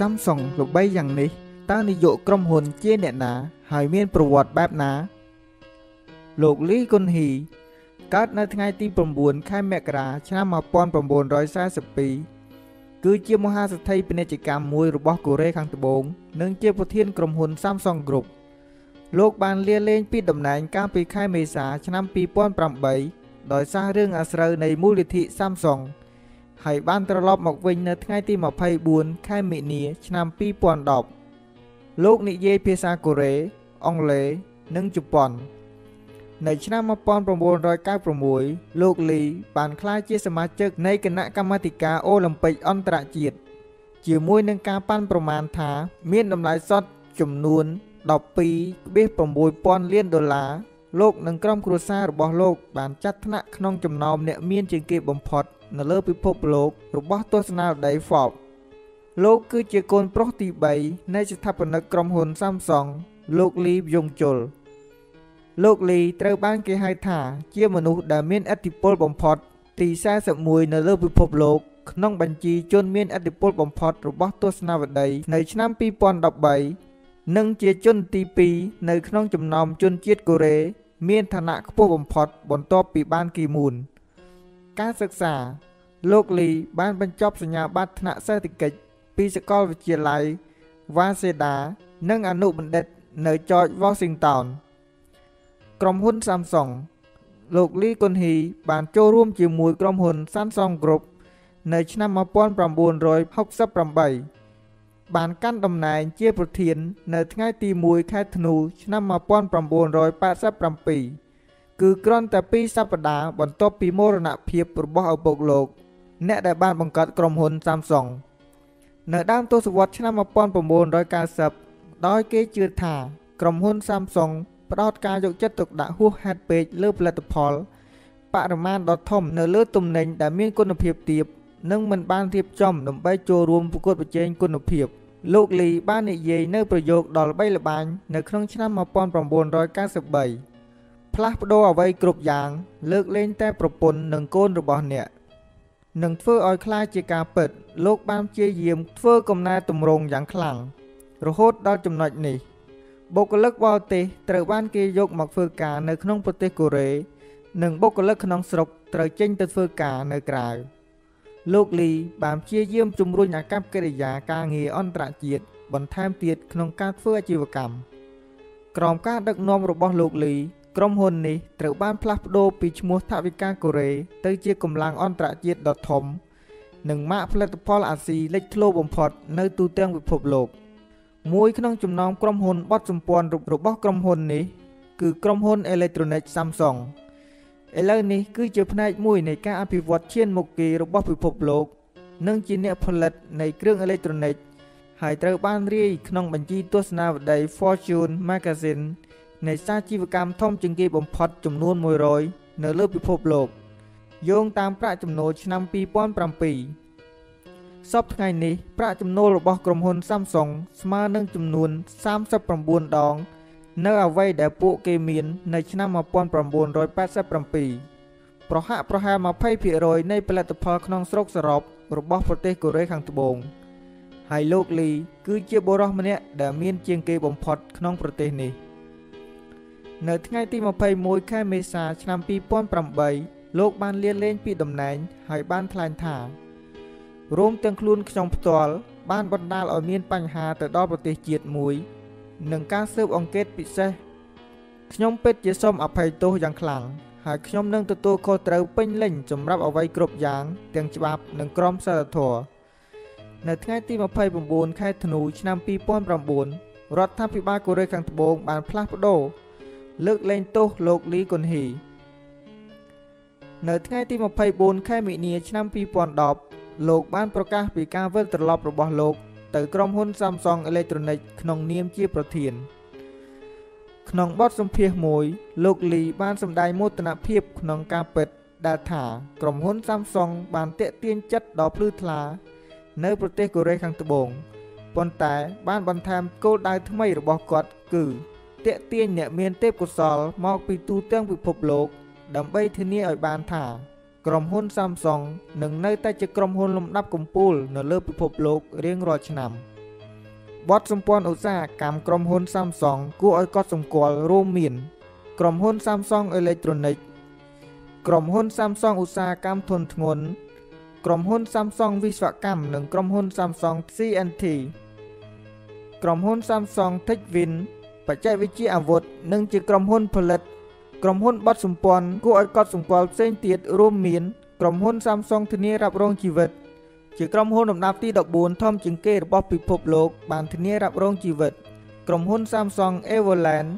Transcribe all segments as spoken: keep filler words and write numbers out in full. Samsung លោកបីយ៉ាងនេះតើនាយកក្រុមហ៊ុនជាអ្នកណាហើយមានប្រវត្តិបែបណាលោកលីគុនហ៊ីកើតនៅថ្ងៃទី 9 ខែមករាឆ្នាំ 1942 គឺជាមហាសេដ្ឋីពាណិជ្ជកម្មមួយរបស់កូរ៉េខាងត្បូងនិងជាប្រធានក្រុមហ៊ុន Samsung Group លោកបានលាលែងពីតំណែងកាលពីខែមេសាឆ្នាំ ពីរពាន់ប្រាំបី ដោយសាររឿងអាស្រូវនៃមូលនិធិ Samsung ហើយបានត្រឡប់មកវិញនៅថ្ងៃទី 24 ខែមីនាឆ្នាំ ពីរពាន់ដប់ លោកនិយាយភាសាកូរ៉េអង់គ្លេសនិងជប៉ុន នៅឆ្នាំ 1996 លោកលីបានក្លាយជាសមាជិកនៃគណៈកម្មាធិការអូឡីំពិកអន្តរជាតិ ជាមួយនឹងការប៉ាន់ប្រមាណថាមានតម្លៃសុទ្ធចំនួន ដប់ពីរលានដុល្លារ លោកនិងក្រុមគ្រួសាររបស់លោកបានចាត់ថ្នាក់ក្នុងចំណោមអ្នកមានជាងគេបំផុតនៅលើពិភពលោករបស់ទស្សនាវដ្តី Forbes លោកគឺជាកូនប្រុសទី 3 នៃស្ថាបនិកក្រុមហ៊ុន Samsung លោកលីយ៉ុងជុល លោកលីត្រូវបានគេហៅថាជាមនុស្សដែលមានឥទ្ធិពលបំផុតទី ៤១ នៅលើពិភពលោកក្នុងបញ្ជីជនមានឥទ្ធិពលបំផុតរបស់ទស្សនាវដ្តីនៅឆ្នាំ ពីរពាន់ដប់បី និងជាជនទី ពីរ នៅក្នុងចំណោមជនជាតិកូរ៉េមានឋានៈខ្ពស់បំផុតបន្ទាប់ពីបានគីមូន ការសិក្សា លោកលីបានបញ្ចប់សញ្ញាបត្រថ្នាក់សេដ្ឋកិច្ចពីសាកលវិទ្យាល័យ Waseda និងអនុបណ្ឌិតនៅ George Washington ក្រុមហ៊ុន Samsung លោកលីគុនហ៊ីបានចូលរួមជាមួយក្រុមហ៊ុន Samsung Group នៅឆ្នាំ 1968 បានកាន់តំណែងជាប្រធាននៅថ្ងៃទី មួយ ខែធ្នូឆ្នាំ 1987 គឺគ្រាន់តែពីរសប្តាហ៍បន្ទាប់ពីមរណភាពរបស់ឪពុកលោកអ្នកដែលបានបង្កើតក្រុមហ៊ុន Samsung នៅដើមទសវត្សរ៍ឆ្នាំ 1990 ដោយគេជឿថាក្រុមហ៊ុន Samsung ផ្ដោតការយកចិត្តទុកដាក់ហួសហេតុពេកលើផលិតផលបរិមាណដ៏ធំនៅលើទំនិញដែលមានគុណភាពទាបនិងមិនបានរៀបចំដើម្បីចូលរួមប្រកួតប្រជែងគុណភាព លោកលីបាននិយាយនៅប្រយោគដ៏ល្បីល្បាញនៅក្នុងឆ្នាំ 1993 ផ្លាស់ប្ដូរអ្វីគ្រប់យ៉ាងលើកលែងតែប្រពន្ធនិងកូនរបស់អ្នកនឹងធ្វើឲ្យខ្លាចជាការពិតលោកបានព្យាយាមធ្វើកំណែទម្រង់យ៉ាងខ្លាំងរហូតដល់ចំណុចនេះបុគ្គលិកបរទេសត្រូវបានគេយកមកធ្វើការនៅក្នុងប្រទេសកូរ៉េនិងបុគ្គលិកក្នុងស្រុកត្រូវចេញទៅធ្វើការនៅក្រៅ លោកលីបានព្យាយាមជំរុញអាជីវកម្មក្រមការដឹកនាំរបស់លោកលីក្រុមហ៊ុននេះត្រូវបានផ្លាស់ប្ដូរពីឈ្មោះថវិកាកូរ៉េទៅជាកម្លាំងអន្តរជាតិដ៏ធំនិងម៉ាកផលិតផលអាស៊ីលេចធ្លោបំផុតនៅទូទាំងពិភពលោកមួយក្នុងចំណោមក្រុមហ៊ុនបត់សម្ព័ន្ធរបស់ក្រុមហ៊ុននេះគឺក្រុមហ៊ុនអេឡិចត្រូនិក Samsung ឥឡូវនេះគឺជាផ្នែកមួយនៃការអភិវឌ្ឍឈានមុខគេរបស់ពិភពលោក និងជាអ្នកផលិតនៃគ្រឿងអេឡិចត្រូនិកហើយត្រូវបានរាយក្នុងបញ្ជីទស្សនាវដ្តី Fortune Magazine នៃសាជីវកម្មធំជាងគេបំផុតចំនួន មួយរយ នៅលើពិភពលោកយោងតាមប្រាក់ចំណូលឆ្នាំ ពីរពាន់ប្រាំពីរ សព្វថ្ងៃនេះប្រាក់ចំណូលរបស់ក្រុមហ៊ុន Samsung ស្មើនឹងចំនួន សាមសិបប្រាំបួន ដងនៅអ្វីដែលពួកគេមាននៅឆ្នាំ 1987 ប្រហាក់ប្រហែល 20% នៃផលិតផលក្នុងស្រុកសរុប របស់ប្រទេសកូរ៉េខាងត្បូងហើយលោកលីគឺជាបុរសម្នាក់ដែលមានជាងគេបំផុតក្នុងប្រទេសនេះនៅថ្ងៃទី 21 ខែមេសាឆ្នាំ ពីរពាន់ប្រាំបី លោកបានលាលែងពីតំណែងហើយបានថ្លែងថារួមទាំងខ្លួនខ្ញុំផ្ទាល់បានបណ្ដាលឲ្យមានបញ្ហាទៅដល់ប្រទេសជាតិមួយនិងការស៊ើបអង្កេតពិសេសខ្ញុំពិតជាសូមអភ័យទោសយ៉ាងខ្លាំង ហើយខ្ញុំនឹងទទួលខុសត្រូវពេញលេញសម្រាប់អ្វីគ្រប់យ៉ាងទាំងច្បាប់និងក្រមសីលធម៌នៅថ្ងៃទី 29 ខែធ្នូឆ្នាំ ពីរពាន់ប្រាំបួន រដ្ឋាភិបាលកូរ៉េខាងត្បូងបានផ្លាស់ប្ដូរលើកលែងទោសលោកលីគុនហ៊ី នៅថ្ងៃទី 24 ខែមីនាឆ្នាំ ពីរពាន់ដប់ លោកបានប្រកាសពីការវិលត្រឡប់របស់លោកទៅក្រុមហ៊ុន Samsung Electronics ក្នុងនាមជាប្រធាន ក្នុងបទសម្ភាសន៍មួយលោកលីបានសម្ដែងមោទនភាពក្នុងការពិតដែលថាក្រុមហ៊ុន Samsung បានទាក់ទាញចិត្តដល់ភ្លឺថ្លានៅប្រទេសកូរ៉េខាងត្បូងប៉ុន្តែបានបន្ថែមគោលដៅថ្មីរបស់គាត់គឺទាក់ទាញអ្នកមានទេពកោសល្យមកពីទូទាំងពិភពលោកដើម្បីធានាឲ្យបានថាក្រុមហ៊ុន Samsung នឹងនៅតែជាក្រុមហ៊ុនលំដាប់កំពូលនៅលើពិភពលោករៀងរាល់ឆ្នាំ Bót xung quanh ổ xa cảm crom hôn Samsung của ôi có xung quanh rô miền Crom hôn Samsung Electronic Crom hôn Samsung ổ xa cảm thuần nguồn Crom hôn Samsung vi soạn cảm nâng crom hôn Samsung xê en tê Crom hôn Samsung thích vinh và chạy với chi ảo vụt nâng chì crom hôn phở lật Crom hôn bót xung quanh của ôi có xung quanh xên tiết rô miền Crom hôn Samsung thân nhé rạp rông chi vật Chỉ crom hôn đồng nạp tí đọc bốn thông chứng kê bóp bị phục lục bản thân nhé rạp rông chi vật Crom hôn Samsung Everland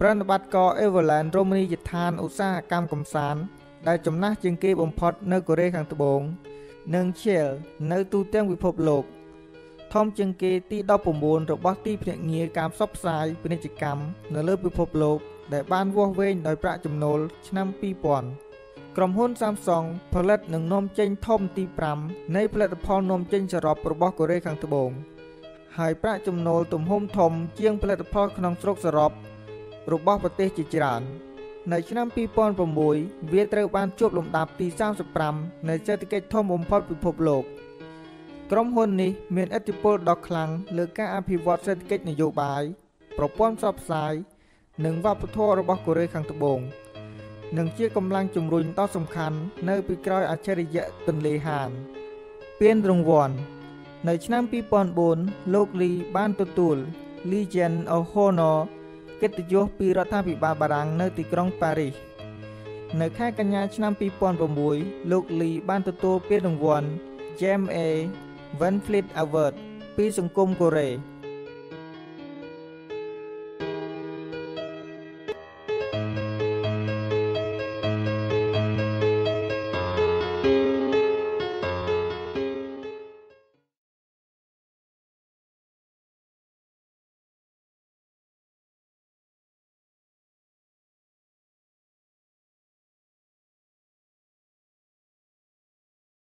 Brand bát có Everland Romani dịch than ổ xa cam cầm sán Đại chấm nát chứng kê bổng phót nơi cổ rê khẳng tử bốn Nâng chèl nơi tu tiên bị phục lục Thông chứng kê tí đọc bổng bốn rồi bóp tí bình nghĩa cam sóc xài bình hệ trịch cắm nơi lớp bị phục lục Để ban vô vên đòi bạ chấm nôl năm pi bọn Crom hôn Samsungផលិត នឹង នំចេញធំទី 5 នៃផលិតផលនំចេញសរុបរបស់កូរ៉េខាងត្បូងហើយប្រាក់ចំណូលទំហំធំជាងផលិតផលក្នុងស្រុកសរុបរបស់ប្រទេសជាច្រើននៅឆ្នាំtwo thousand sixវាត្រូវបានជាប់លំដាប់ទីthirty-fiveនៃសេដ្ឋកិច្ចធំបំផុតពិភពលោកក្រុមហ៊ុននេះមានឥទ្ធិពលដ៏ខ្លាំងលើការអភិវឌ្ឍសេដ្ឋកិច្ចនយោបាយប្រព័ន្ធផ្សព្វផ្សាយនិងវប្បធម៌របស់កូរ៉េខាងត្បូងនិងជាកម្លាំងជំរុញដ៏សំខាន់នៅពីក្រោយអច្ឆរិយៈទន្លេហានពានរង្វាន់នៅឆ្នាំtwo thousand nineលោកលីបានទទួល Legion of Honor កិត្តិយសពីរដ្ឋាភិបាលបារាំងនៅទីក្រុងប៉ារីសនៅខែកញ្ញាឆ្នាំtwo thousand sixលោកលីបានទទួលពានរង្វាន់ James A. Van Fleet Award ពីសង្គមកូរ៉េ